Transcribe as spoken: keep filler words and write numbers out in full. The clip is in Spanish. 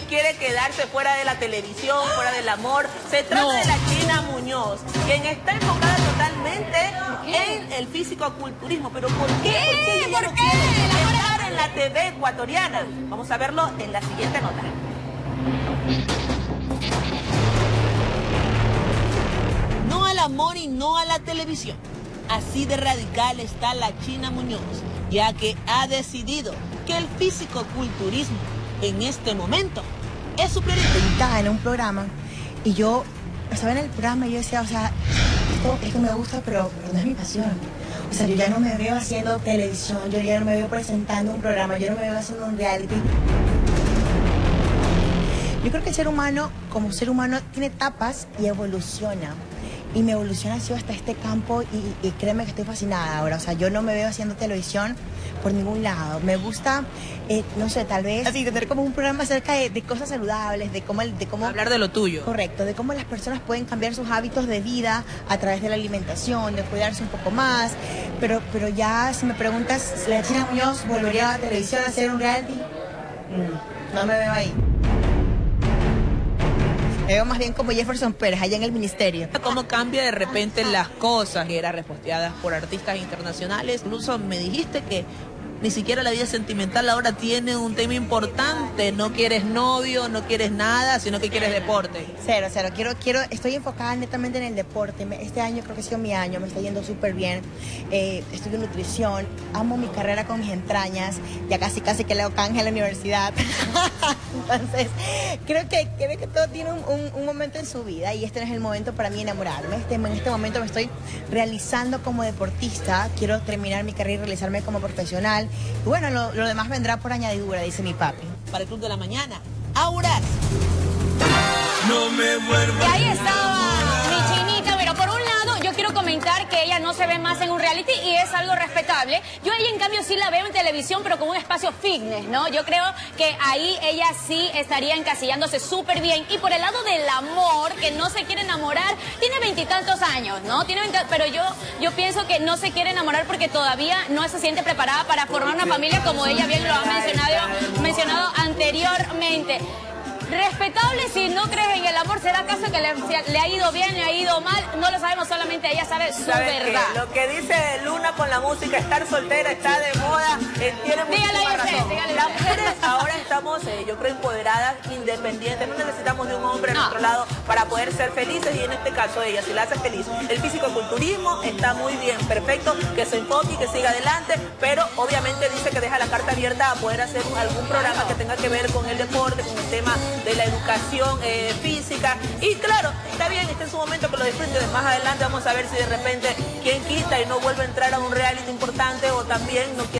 Nadie quiere quedarse fuera de la televisión, fuera del amor. Se trata no. de La China Muñoz, quien está enfocada totalmente en el fisicoculturismo. ¿Pero por qué? ¿Qué? ¿Por qué? ¿Por qué? Estar en la T V ecuatoriana. Vamos a verlo en la siguiente nota. No al amor y no a la televisión. Así de radical está La China Muñoz, ya que ha decidido que el fisicoculturismo en este momento es su prioridad. Estaba en un programa y yo estaba en el programa y yo decía, o sea, esto, esto me gusta, pero no es mi pasión. O sea, yo ya no me veo haciendo televisión, yo ya no me veo presentando un programa, yo no me veo haciendo un reality. Yo creo que el ser humano, como ser humano, tiene etapas y evoluciona. Y me evoluciona así hasta este campo y, y créeme que estoy fascinada ahora. O sea, yo no me veo haciendo televisión por ningún lado. Me gusta, eh, no sé, tal vez así tener como un programa acerca de, de cosas saludables, de cómo, el, de cómo... Hablar de lo tuyo. Correcto, de cómo las personas pueden cambiar sus hábitos de vida a través de la alimentación, de cuidarse un poco más. Pero, pero ya, si me preguntas, ¿La China Muñoz volvería a la televisión a hacer un reality? Mm, no me veo ahí. Me veo más bien como Jefferson Pérez, allá en el ministerio. ¿Cómo cambia de repente las cosas? Que eran reposteadas por artistas internacionales. Incluso me dijiste que ni siquiera la vida sentimental ahora tiene un tema importante. No quieres novio, no quieres nada, sino que quieres deporte. Cero, cero. Quiero, quiero, estoy enfocada netamente en el deporte. Este año creo que ha sido mi año, me está yendo súper bien. Eh, estudio nutrición, amo mi carrera con mis entrañas. Ya casi, casi que le hago canje en la universidad. Entonces, creo que, creo que todo tiene un, un, un momento en su vida y este no es el momento para mí enamorarme. Este, en este momento me estoy realizando como deportista, quiero terminar mi carrera y realizarme como profesional. Y bueno, lo, lo demás vendrá por añadidura, dice mi papi. Para el Club de la Mañana, Auras. No me vuelvo. Y ahí estaba mi chinita, pero por un lado yo quiero comentar que ella no se ve más en un reality y es algo respetable. Yo ella en cambio sí la veo en televisión, pero con un espacio fitness, ¿no? Yo creo que ahí ella sí estaría encasillándose súper bien. Y por el lado del amor, que no se quiere enamorar, tiene veintitantos años, ¿no? Tiene veinte, pero yo, yo pienso que no se quiere enamorar porque todavía no se siente preparada para formar una familia, como ella bien lo ha mencionado, mencionado anteriormente. Respetable, si no crees en el amor, ¿será acaso que le, le ha ido bien, le ha ido mal? No lo sabemos, solamente ella sabe su verdad. Que lo que dice Luna con la música, estar soltera, está de moda, eh, tiene muchísima razón. Dígale, las mujeres ahora estamos, eh, yo creo, empoderadas, independientes, no necesitamos de un hombre a no. nuestro lado para poder ser felices y en este caso ella, si la hace feliz. El fisicoculturismo está muy bien, perfecto, que se enfoque y que siga adelante, pero obviamente dice que deja la carta abierta a poder hacer algún programa que tenga que ver con el deporte, con el tema de la educación eh, física. Y claro, está bien, está en su momento que lo disfruten. Más adelante vamos a ver si de repente quién quita y no vuelve a entrar a un reality importante o también no quiere.